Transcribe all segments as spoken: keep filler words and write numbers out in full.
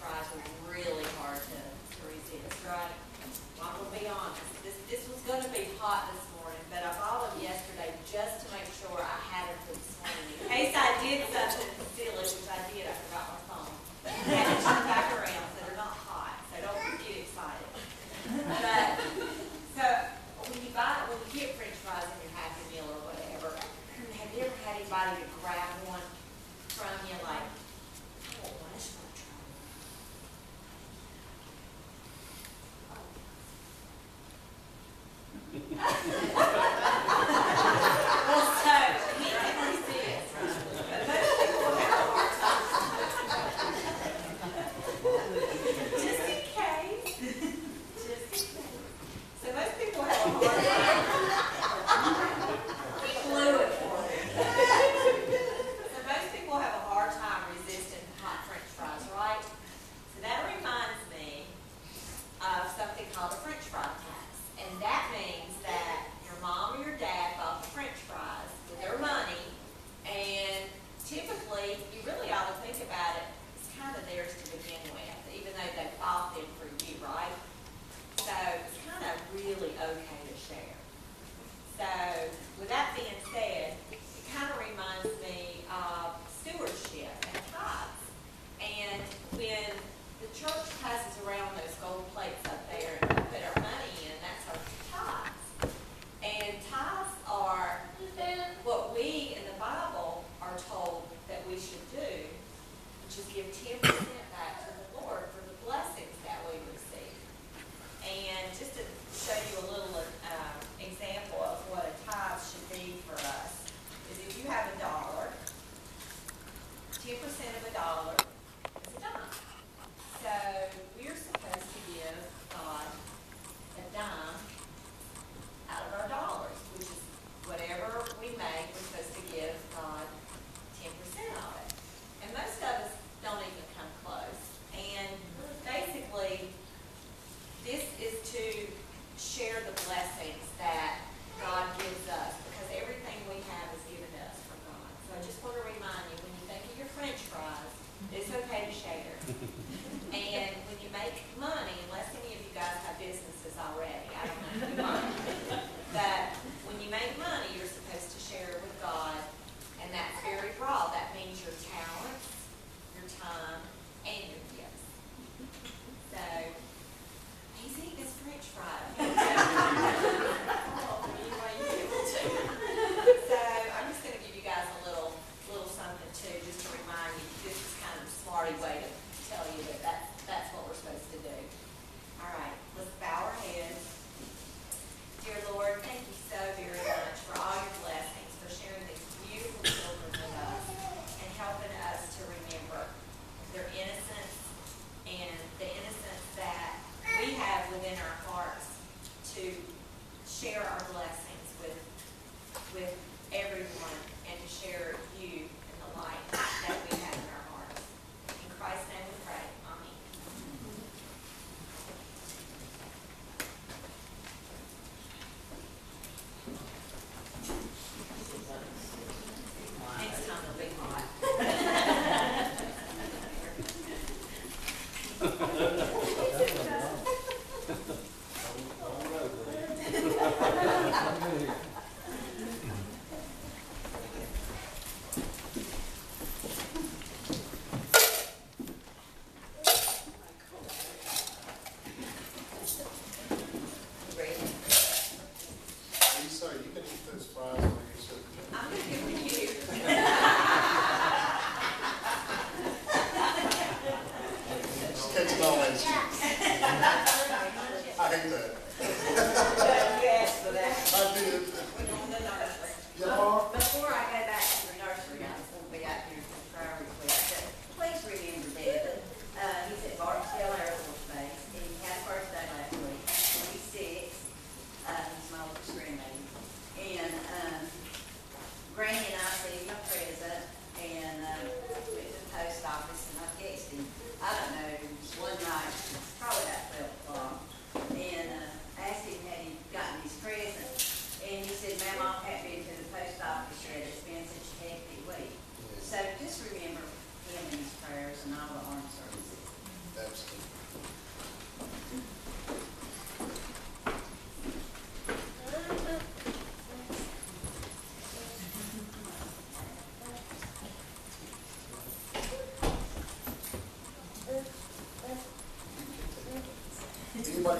tries really hard to, to resist, right? Well, I'm going to be honest. This, this was going to be hot this morning, but I followed yesterday just to make sure I had it for this morning. In case I did something silly, which I did, I forgot my phone. But I had to turn back around so they're not hot, so don't get excited. But, so when you buy, when you get French fries in your happy meal or whatever, have you ever had anybody to grab one from you like,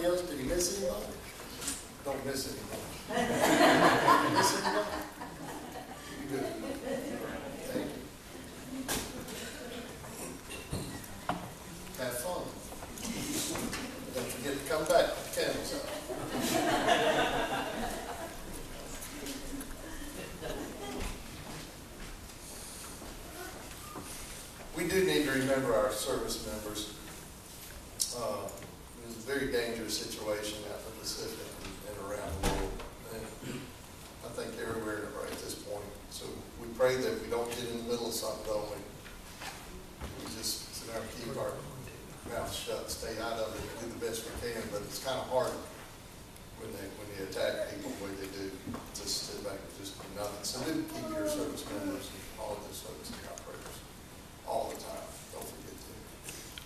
anybody else? Did he miss anybody? Don't miss anybody. Did he miss anybody? You good. Thank you. Have fun. Don't forget to come back with the candles out. We do need to remember our service members. Uh, it was a very dangerous situation out in the Pacific and, and around the world. And I think everywhere right at this point. So we pray that we don't get in the middle of something, don't we? We just sit down and keep our mouth shut, stay out of it, and do the best we can. But it's kind of hard when they when they attack people the way they do. Just sit back and just do nothing. So do keep your service members and all of this service in our prayers. All the time. Don't forget that.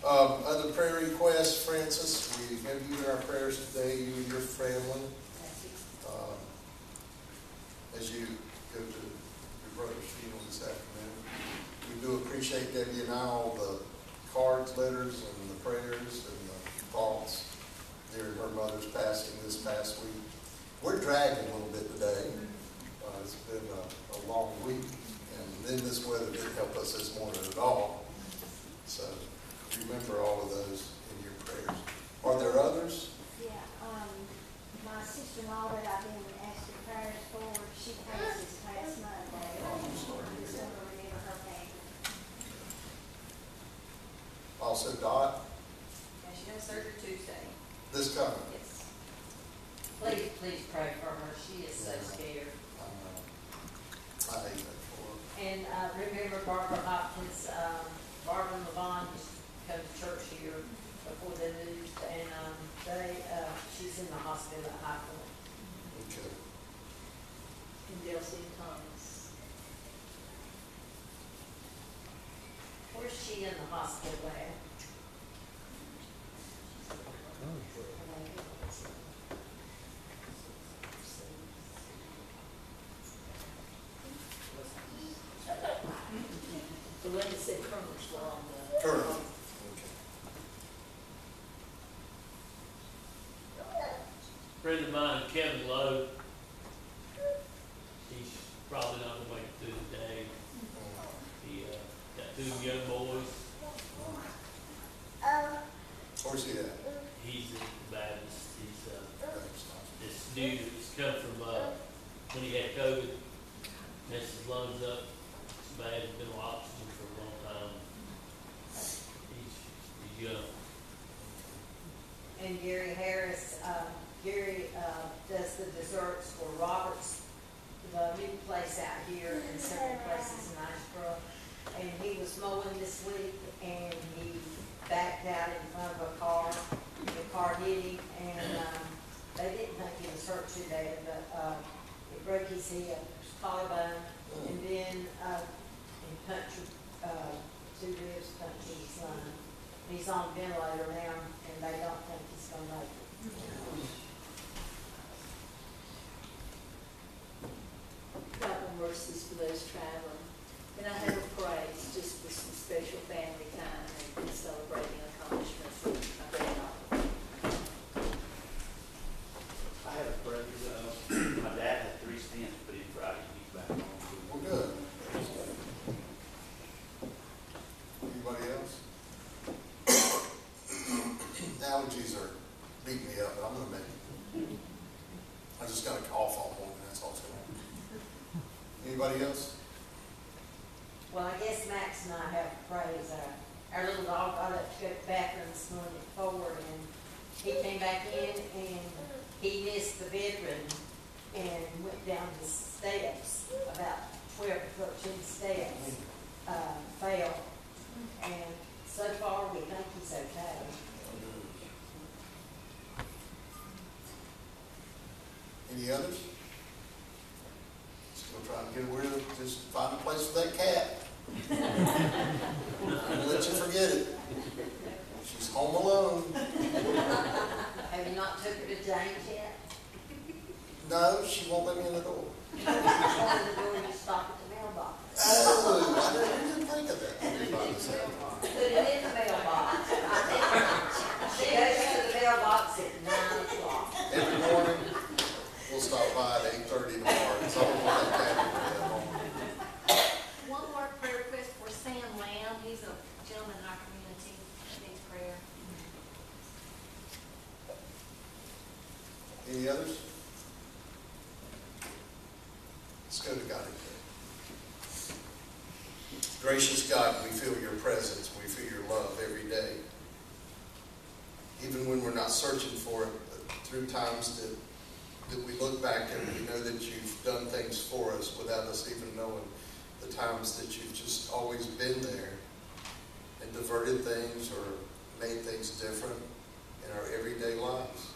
Um, other prayer requests, Francis, we have you in our prayers today, you and your family. Um, as you go to your brother's funeral this afternoon. We do appreciate Debbie and I, all the cards, letters, and the prayers, and the thoughts during her mother's passing this past week. We're dragging a little bit today. Uh, it's been a, a long week. And then this weather didn't help us this morning at all. So remember all of those in your prayers. Are there others? Yeah. Um, my sister-in-law that I've been asking prayers for, she passed this past Monday. Oh, I'm sorry. So remember her family. Also, Dot? Yeah, she has surgery Tuesday. This coming? Yes. Please, please pray for her. She is so scared. I know. I hate that. And uh, remember Barbara Hopkins, um, Barbara Levon used to come to church here before they moved, and um, they uh, she's in the hospital at High Point. Okay. And Delcy Thomas. Where's she in the hospital at? Friend of mine, Kevin Lowe, he's probably not going to make it through the day. He uh, got two young boys. Where's he at? He's in the Baptist. He's uh, this dude that's come from uh, when he had COVID, messed his lungs up. It's bad. He's been on oxygen for a long time. He's, he's young. And Gary Harris, uh, Gary uh, does the desserts for Robert's, the new place out here and several places in Asheville. And he was mowing this week and he backed out in front of a car. The car hit him and um, they didn't think he was hurt too bad, but uh, it broke his head, his collarbone, and then uh, he punctured uh, two ribs, punctured his lung. He's on a ventilator now and they don't think he's going to make it. God will mercies for those traveling. And I have a praise just for some special family time and celebrating accomplishments of my granddaughter. I had a praise. Uh, my dad had three stamps put in Friday. He's back home. Well, good. Anybody else? Allergies are beat me up, but I'm going to make it. I just got to cough all morning. That's all it's going to happen. Anybody else? Well, I guess Max and I have a praise. Our, our little dog got up to go to the bathroom this morning at four, and he came back in, and he missed the bedroom and went down the steps, about twelve or thirteen steps, uh, fell. And so far, we think he's okay. Any others? Still trying to get aware of it. Just find a place for that cat. I'm gonna let you forget it. She's home alone. Have you not took her to James yet? No, she won't let me in the door. She's on the door and you stop at the mailbox. Oh, I didn't think of that. Put it in the mailbox. She goes to the mailbox at nine. Any others? Let's go to God again. Gracious God, we feel your presence. We feel your love every day. Even when we're not searching for it, through times that that we look back and we know that you've done things for us without us even knowing, the times that you've just always been there and diverted things or made things different in our everyday lives.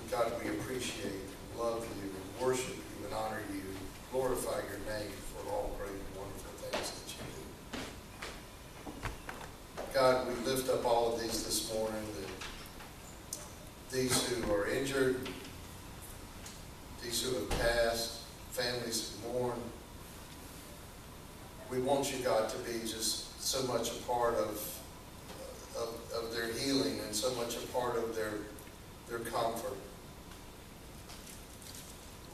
And God, we appreciate and love you and worship you and honor you, glorify your name for all great and wonderful things that you do. God, we lift up all of these this morning, that these who are injured, these who have passed, families who mourn. We want you, God, to be just so much a part of, of, of their healing and so much a part of their, their comfort.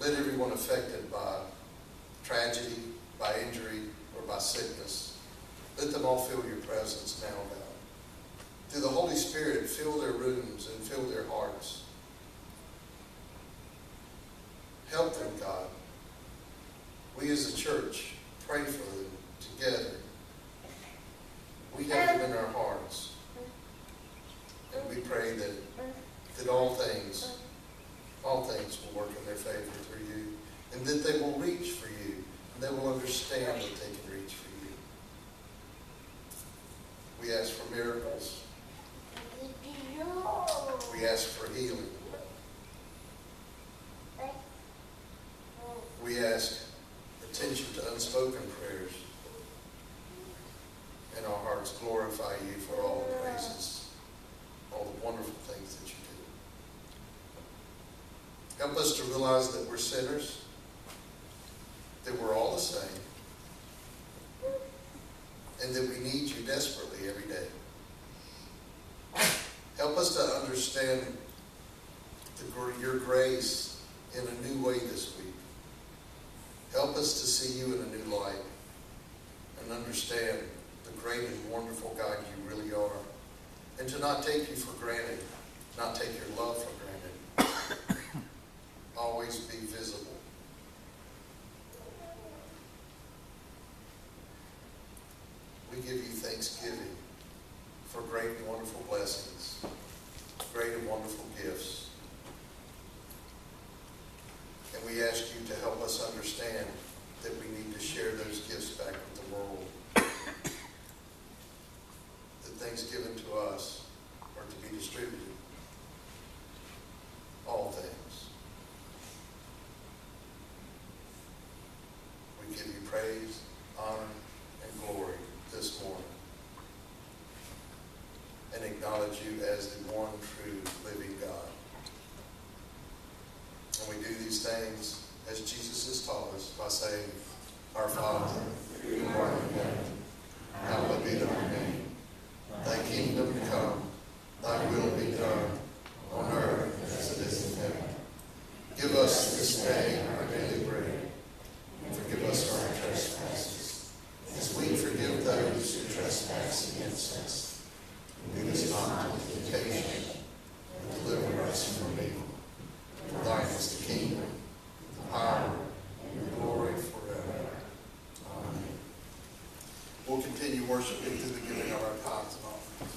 Let everyone affected by tragedy, by injury, or by sickness, let them all feel your presence now, God. Through the Holy Spirit, fill their rooms and fill their hearts. Help them, God. We as a church pray for them together. We have them in our hearts. And we pray that, that all things, all things will work in their favor through you. And that they will reach for you. And they will understand that they can reach for you. We ask for miracles. We ask for healing. We ask attention to unspoken prayers, and our hearts glorify you for all the praises, all the wonderful things that you do. Help us to realize that we're sinners, that we're all the same, and that we need you desperately every day. Help us to understand the, your grace in a new way this week. Help us to see you in a new light and understand the great and wonderful God you really are, and to not take you for granted, not take your love for granted. Always be visible. We give you thanksgiving for great and wonderful blessings, great and wonderful gifts. And we ask you to help us understand that we need to share those gifts back with the world. The things given to us are to be distributed. All things. We give you praise, honor, and glory this morning. And acknowledge you as the one true living God. And we do these things as Jesus has taught us by saying, Our Father, who art in heaven, hallowed be thy name. Thy kingdom come, thy will be done, on earth as it is in heaven. Give us this day our daily bread, and forgive us our trespasses, as we forgive those who trespass against us. And lead us not into temptation, but deliver us from evil. For thine is the kingdom, the power, and the glory forever. Amen. We'll continue worshiping through the giving of our tithes and offerings.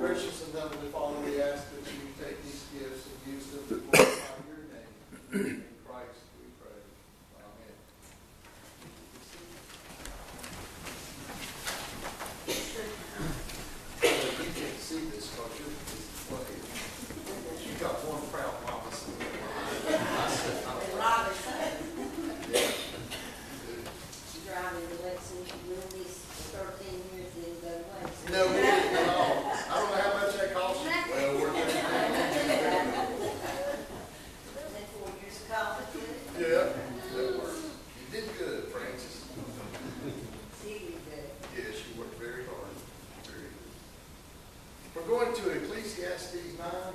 gracious enough that following ask that you take these gifts and use them to glorify your name. In Christ we pray. Amen. So you can't see this, but you're displayed. You got one proud Robinson. I said, I don't know. Robinson. Yeah. She's driving the Lexus. She will be thirteen years in the Lexus. No, we didn't at all. I don't know how much that costs you. Well, we're going to four years of college, did it? Yeah, that worked. You did good, Francis. She did good. Yeah, she worked very hard. Very good. We're going to Ecclesiastes nine,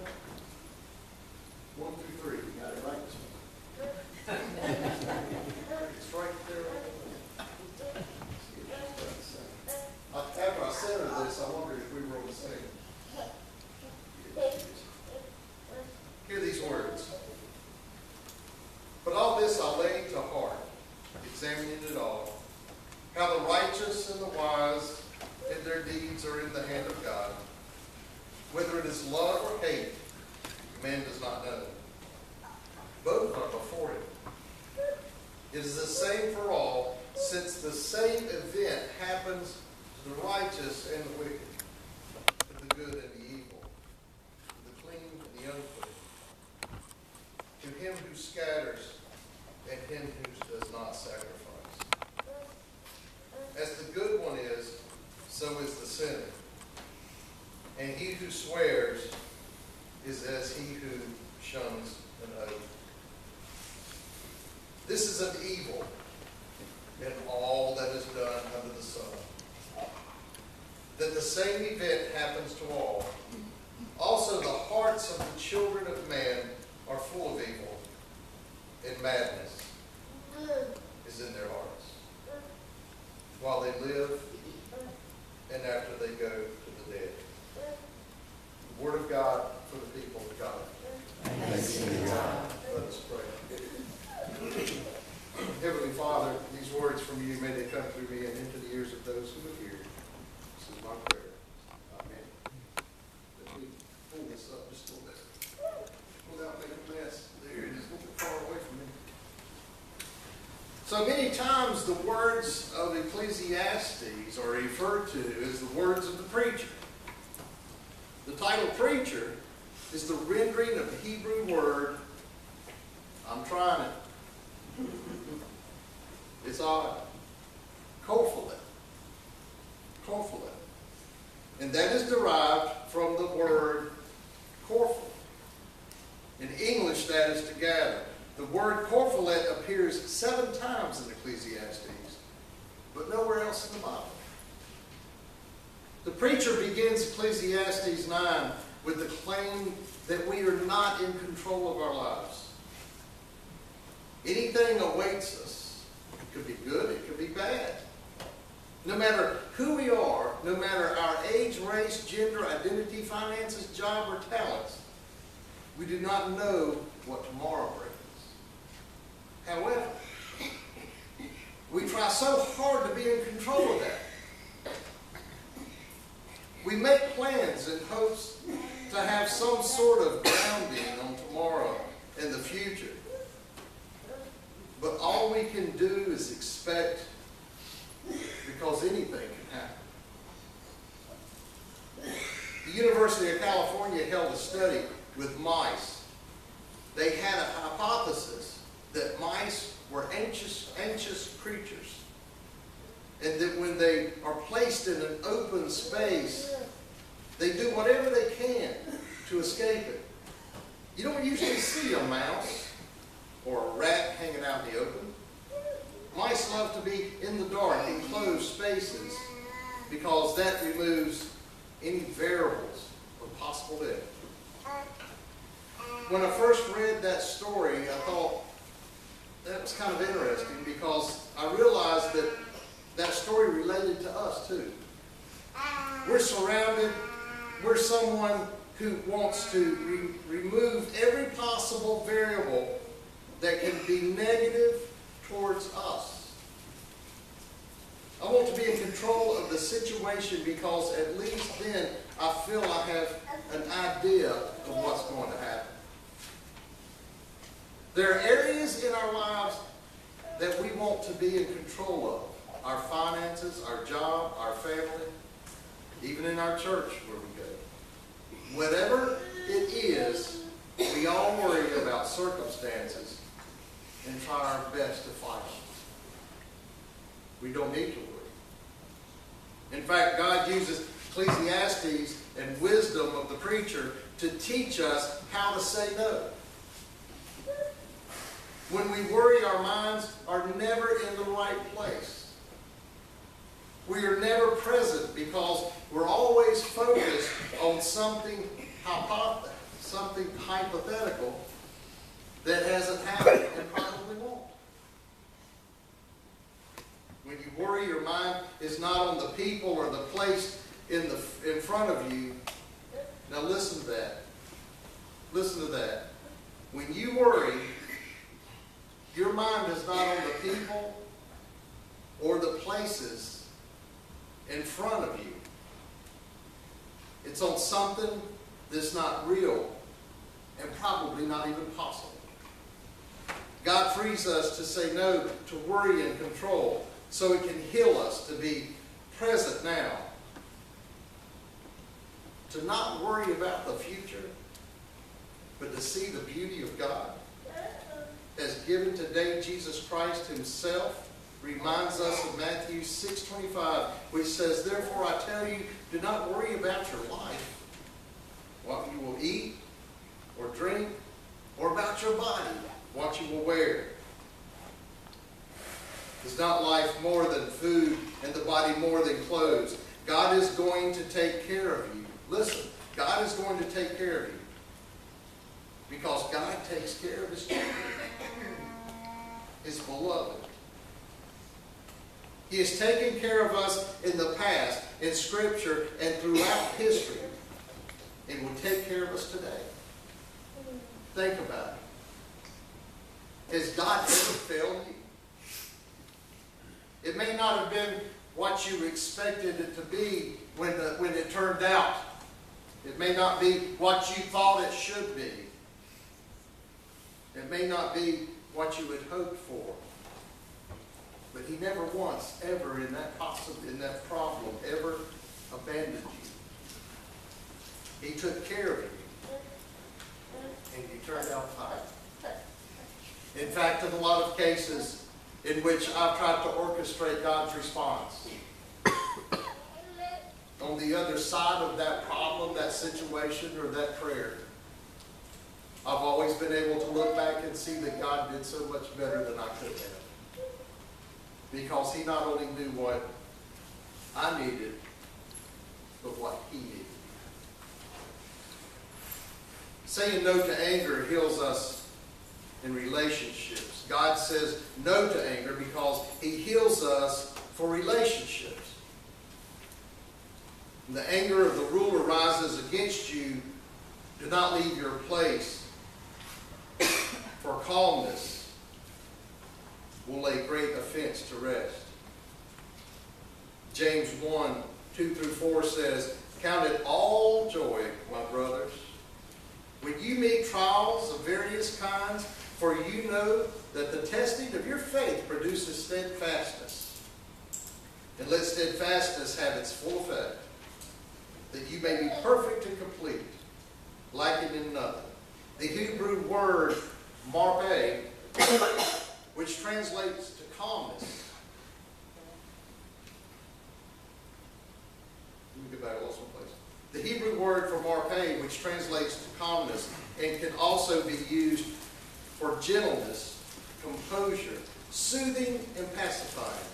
one through three. You got it right this morning. It's right there. After I said her this, I wondered if we were on the same. Hear these words. But all this I lay to heart, examining it all, how the righteous and the wise and their deeds are in the hand of God. Whether it is love or hate, man does not know. Both are before him. It is the same for all, since the same event happens to the righteous and the wicked, to the good and the evil, to the clean and the unclean, to him who scatters and him who does not sacrifice. As the good one is, so is the sinner. And he who swears is as he who shuns an oath. This is an evil in all that is done under the sun, that the same event happens to all. Also the hearts of the children of man are full of evil, and madness is in their hearts, while they live and after they go to the dead. The word of God for the people of God. Thanks be to God. Let us pray. Heavenly Father, these words from you, may they come through me and into the ears of those who have heard. This is my prayer. Amen. Let me pull this up just a little bit without making a mess. There it is, a little bit far away from me. So many times the words of Ecclesiastes are referred to as the words of the preacher. The title preacher is the rendering of the Hebrew word, I'm trying it. It's odd. Koheleth. Koheleth. And that is derived from the word Koheleth. In English, that is to gather. The word Koheleth appears seven times in Ecclesiastes, but nowhere else in the Bible. The preacher begins Ecclesiastes nine with the claim that we are not in control of our lives. Anything awaits us. It could be good, it could be bad. No matter who we are, no matter our age, race, gender, identity, finances, job, or talents, we do not know what tomorrow brings. However, we try so hard to be in control of that. We make plans in hopes to have some sort of grounding on tomorrow and the future. But all we can do is expect, because anything can happen. The University of California held a study with mice. They had a hypothesis that mice were anxious, anxious creatures, and that when they are placed in an open space, they do whatever they can to escape it. You don't usually see a mouse or a rat hanging out in the open. Mice love to be in the dark, in closed spaces, because that removes any variables of possible death. When I first read that story, I thought that was kind of interesting, because I realized that that story related to us too. We're surrounded, we're someone who wants to re remove every possible variable that can be negative towards us. I want to be in control of the situation, because at least then I feel I have an idea of what's going to happen. There are areas in our lives that we want to be in control of. Our finances, our job, our family, even in our church where we go. Whatever it is, we all worry about circumstances and try our best to fight them. We don't need to worry. In fact, God uses Ecclesiastes and wisdom of the preacher to teach us how to say no. When we worry, our minds are never in the right place. We are never present because we're always focused on something hypothetical, something hypothetical that hasn't happened and probably won't. When you worry, your mind is not on the people or the place in the in front of you. Now listen to that. Listen to that. When you worry, your mind is not on the people or the places in front of you. It's on something that's not real and probably not even possible. God frees us to say no to worry and control, so it can heal us to be present now. To not worry about the future, but to see the beauty of God. As given today, Jesus Christ himself reminds us of Matthew six twenty-five, which says, "Therefore I tell you, do not worry about your life, what you will eat or drink, or about your body, what you will wear. Is not life more than food and the body more than clothes?" God is going to take care of you. Listen, God is going to take care of you. Because God takes care of his children, his beloved. He has taken care of us in the past, in Scripture, and throughout history. And will take care of us today. Think about it. Has God ever failed you? It may not have been what you expected it to be when, the, when it turned out. It may not be what you thought it should be. It may not be what you had hoped for. But he never once, ever in that, possible, in that problem, ever abandoned you. He took care of you. And you turned out fine. In fact, in a lot of cases, in which I've tried to orchestrate God's response, on the other side of that problem, that situation, or that prayer, I've always been able to look back and see that God did so much better than I could have. Because he not only knew what I needed, but what he needed. Saying no to anger heals us in relationships. God says no to anger because he heals us for relationships. When the anger of the ruler rises against you, do not leave your place, for calmness will lay great offense to rest. James one, two through four says, "Count it all joy, my brothers, when you meet trials of various kinds, for you know that the testing of your faith produces steadfastness. And let steadfastness have its full effect, that you may be perfect and complete, lacking in nothing." The Hebrew word marpe, which translates to calmness. Let me get back a little someplace. The Hebrew word for marpe, which translates to calmness, and can also be used for gentleness, composure, soothing, and pacifying.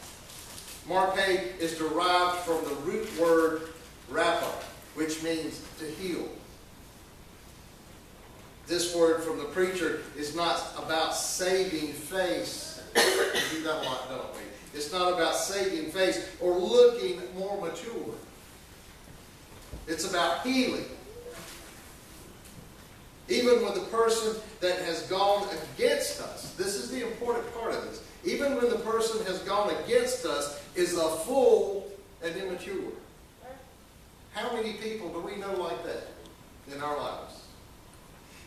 Marpe is derived from the root word rapa, which means to heal. This word from the preacher is not about saving face. We do that a lot, don't we? It's not about saving face or looking more mature. It's about healing. Even when the person that has gone against us, this is the important part of this, even when the person has gone against us is a fool and immature. How many people do we know like that in our lives?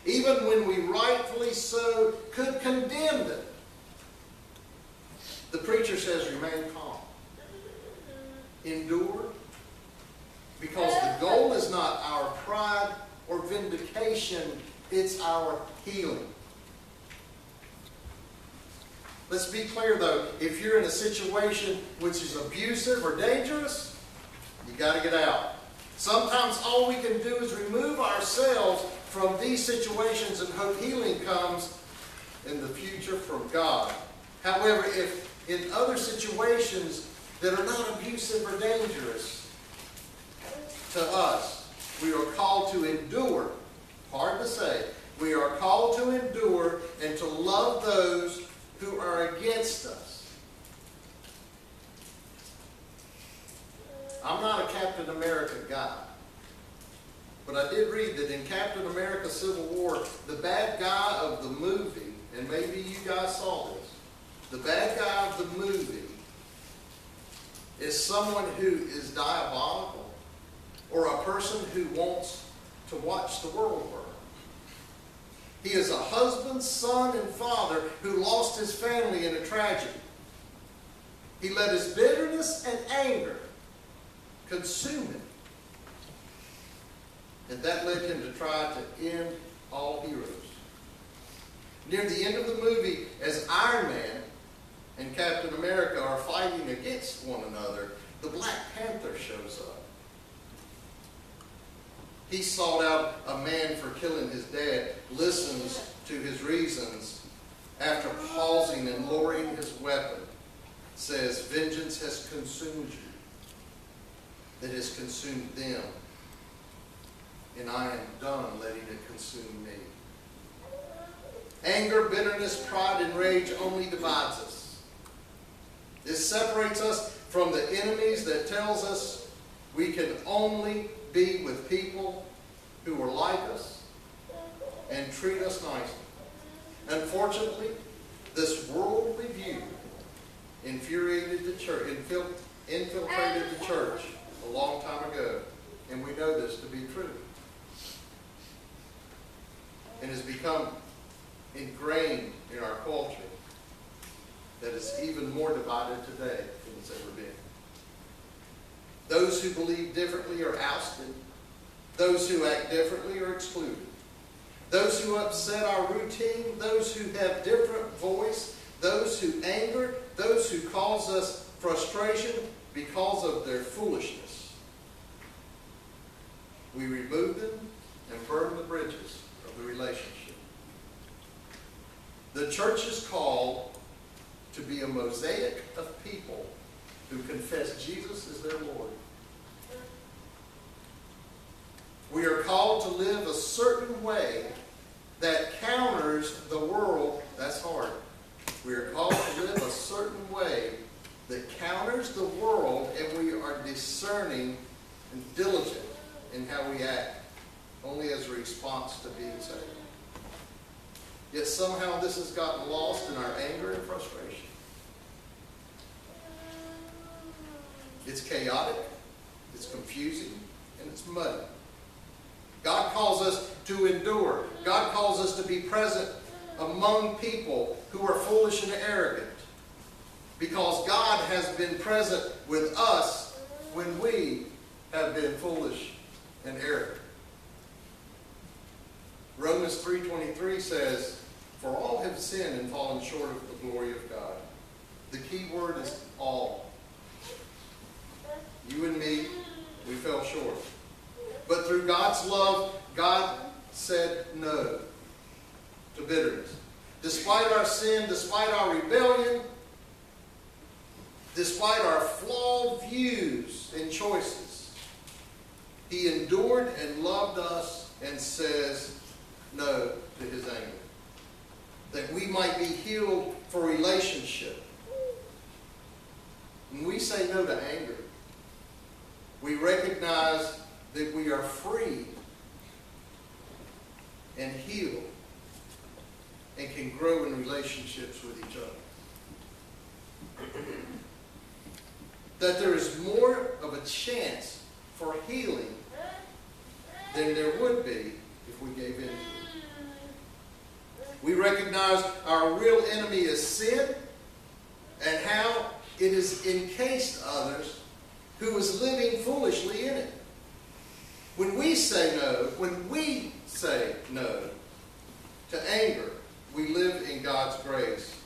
Even when we rightfully so could condemn them, the preacher says, remain calm. Endure. Because the goal is not our pride or vindication, it's our healing. Let's be clear though, if you're in a situation which is abusive or dangerous, you've got to get out. Sometimes all we can do is remove ourselves from these situations and hope healing comes in the future from God. However, if in other situations that are not abusive or dangerous to us, we are called to endure. Hard to say. We are called to endure and to love those who are against us. I'm not a Captain America guy, but I did read that in Captain America Civil War, the bad guy of the movie, and maybe you guys saw this, the bad guy of the movie is someone who is diabolical or a person who wants to watch the world burn. He is a husband, son, and father who lost his family in a tragedy. He let his bitterness and anger consume him. And that led him to try to end all heroes. Near the end of the movie, as Iron Man and Captain America are fighting against one another, the Black Panther shows up. He sought out a man for killing his dad, listens to his reasons, after pausing and lowering his weapon, says, vengeance has consumed you, that has consumed them, and I am done letting it consume me. Anger, bitterness, pride, and rage only divides us. This separates us from the enemies that tells us we can only be with people who are like us and treat us nicely. Unfortunately, this worldly view infuriated the church, infiltrated the church a long time ago, and we know this to be true. And has become ingrained in our culture that is even more divided today than it's ever been. Those who believe differently are ousted. Those who act differently are excluded. Those who upset our routine, those who have different voice, those who anger, those who cause us frustration because of their foolishness. We remove them and burn the bridges of the relationship. The church is called to be a mosaic of people who confess Jesus as their Lord. We are called to live a certain way that counters the world. That's hard. We are called to live a certain way that counters the world, and we are discerning and diligent in how we act, only as a response to being saved. Yet somehow this has gotten lost in our anger and frustration. It's chaotic, it's confusing, and it's muddy. God calls us to endure. God calls us to be present among people who are foolish and arrogant, because God has been present with us when we have been foolish and arrogant. Romans three twenty-three says, for all have sinned and fallen short of the glory of God. The key word is all. You and me, we fell short. But through God's love, God said no to bitterness. Despite our sin, despite our rebellion, despite our flawed views and choices, He endured and loved us and says no to His anger, that we might be healed for relationship. When we say no to anger, we recognize that we are free and healed and can grow in relationships with each other. That there is more of a chance for healing than there would be if we gave in to it. We recognize our real enemy is sin and how it has encased others who is living foolishly in it. When we say no, when we say no to anger, we live in God's grace,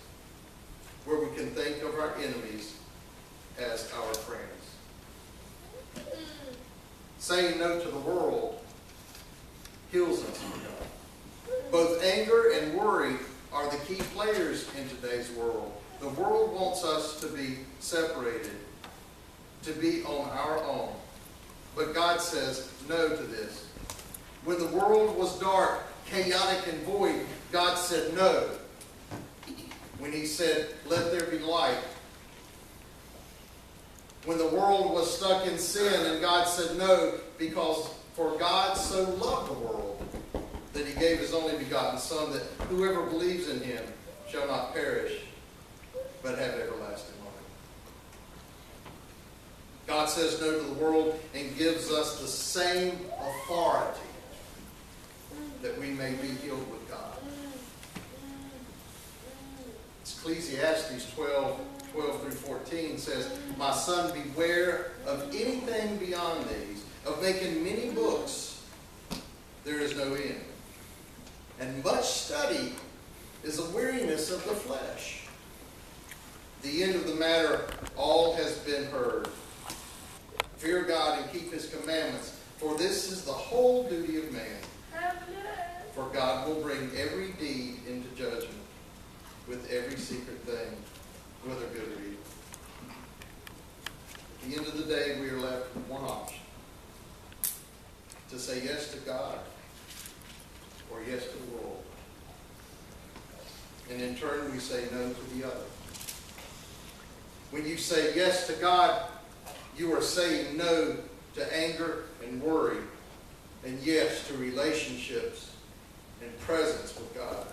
where we can think of our enemies as our friends. Saying no to the world heals us from God. Both anger and worry are the key players in today's world. The world wants us to be separated, to be on our own. But God says no to this. When the world was dark, chaotic, and void, God said no. When he said, "Let there be light." When the world was stuck in sin, and God said no, because for God so loved the world that he gave his only begotten Son, that whoever believes in him shall not perish, but have everlasting life. God says no to the world and gives us the same authority that we may be healed with God. Ecclesiastes twelve, twelve through fourteen says, "My son, beware of anything beyond these, of making many books, there is no end. And much study is a weariness of the flesh. The end of the matter, all has been heard. Fear God and keep his commandments, for this is the whole duty of man. For God will bring every deed into judgment, with every secret thing, whether good or evil." At the end of the day, we are left with one option: to say yes to God or yes to the world. And in turn, we say no to the other. When you say yes to God, you are saying no to anger and worry, and yes to relationships and presence with God.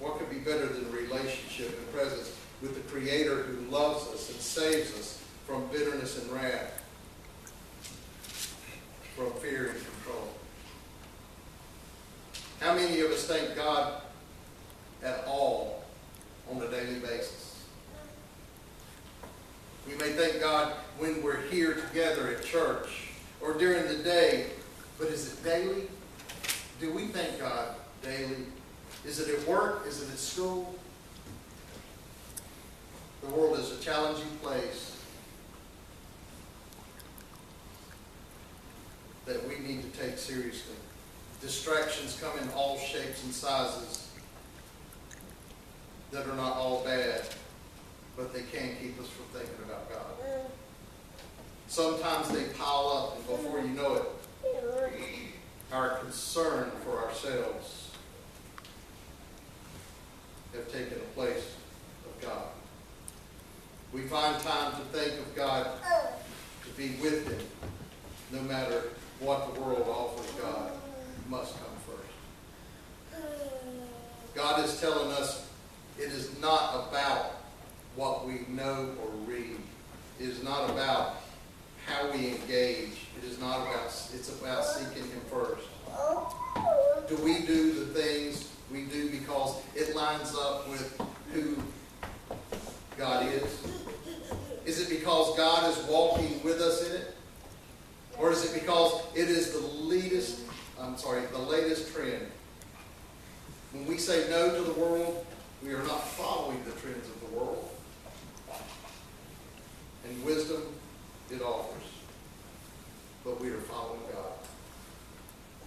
What could be better than relationship and presence with the Creator who loves us and saves us from bitterness and wrath, from fear and control? How many of us thank God at all on a daily basis? We may thank God when we're here together at church or during the day, but is it daily? Do we thank God daily? Is it at work? Is it at school? The world is a challenging place that we need to take seriously. Distractions come in all shapes and sizes that are not all bad, but they can keep us from thinking about God. Sometimes they pile up, and before you know it, our concern for ourselves have taken the place of God. We find time to think of God, to be with him. No matter what the world offers, God must come first. God is telling us it is not about what we know or read. It is not about how we engage. It is not about, it's about seeking him first. Do we do the things we do because it lines up with who God is? Is it because God is walking with us in it? Or is it because it is the latest, I'm sorry, the latest trend? When we say no to the world, we are not following the trends of the world and wisdom it offers, but we are following God.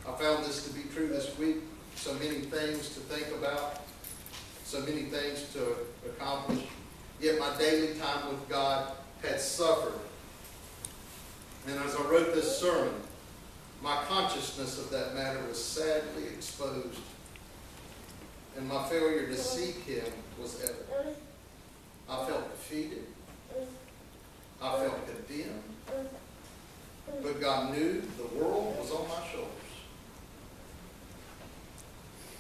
I found this to be true this week. So many things to think about, so many things to accomplish, yet my daily time with God had suffered. And as I wrote this sermon, my consciousness of that matter was sadly exposed, and my failure to seek him was evident. I felt defeated. I felt condemned. But God knew the world was on my shoulders,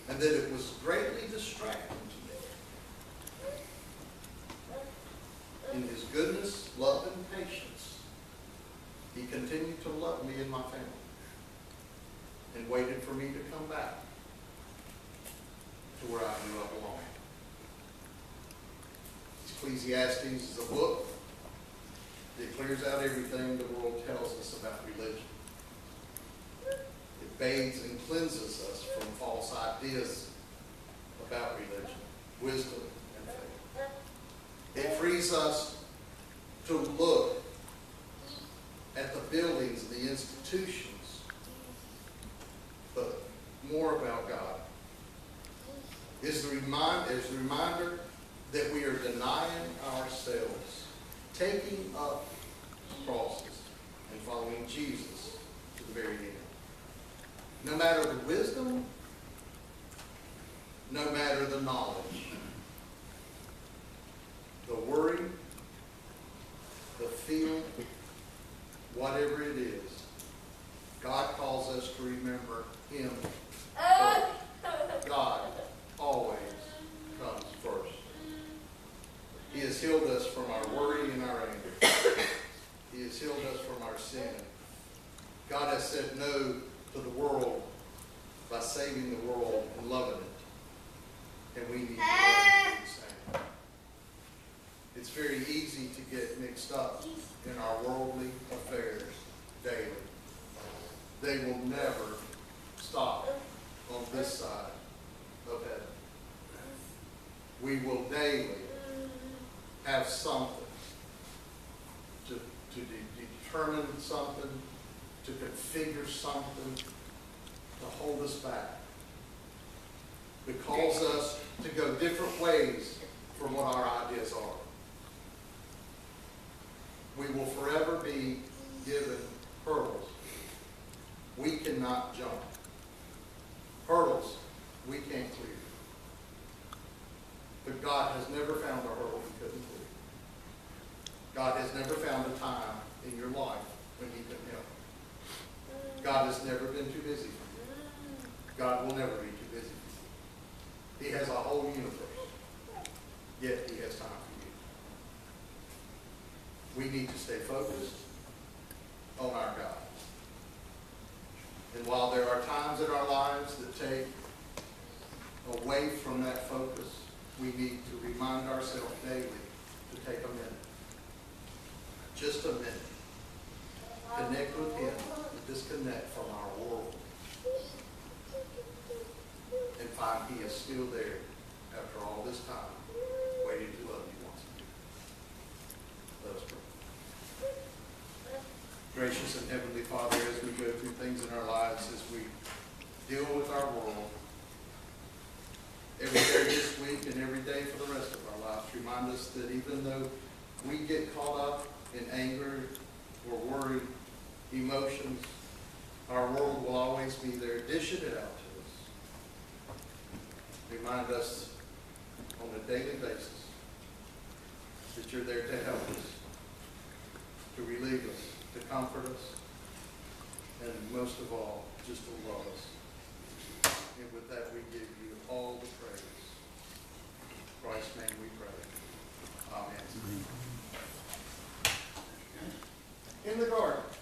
and that it was greatly distracting to me. In his goodness, love, and patience, He continued to love me and my family and waited for me to come back to where I knew I belonged. Ecclesiastes is a book that clears out everything the world tells us about religion. It bathes and cleanses us from false ideas about religion, wisdom, and faith. It frees us to look at the buildings and the institutions, but more about God. It's the remind, it's the reminder that we are denying ourselves, taking up crosses, and following Jesus to the very end. No matter the wisdom, no matter the knowledge, the worry, the feeling, whatever it is, God calls us to remember Him first. God always comes first. He has healed us from our worry and our anger. He has healed us from our sin. God has said no to the world by saving the world and loving it. And we need to love the same. It's very easy to get mixed up in our worldly affairs daily. They will never stop on this side of heaven. We will daily have something to, to de- determine something, to configure something, to hold us back. It calls us to go different ways from what our ideas are. We will forever be given hurdles we cannot jump. Hurdles we can't clear. But God has never found a hurdle He couldn't clear. God has never found a time in your life when He couldn't help. God has never been too busy for you. God will never be too busy for you. He has a whole universe, yet He has time for you. We need to stay focused on our God. And while there are times in our lives that take away from that focus, we need to remind ourselves daily to take a minute, just a minute, connect with Him, disconnect from our world, and find He is still there after all this time, waiting to love you once again. Let us pray. Gracious and Heavenly Father, as we go through things in our lives, as we deal with our world, every day this week and every day for the rest of our lives, remind us that even though we get caught up in anger or worry, emotions, our world will always be there, dishing it out to us. Remind us on a daily basis that You're there to help us, to relieve us, to comfort us, and most of all, just to love us. And with that, we give You all the praise. In Christ's name we pray. Amen. In the garden.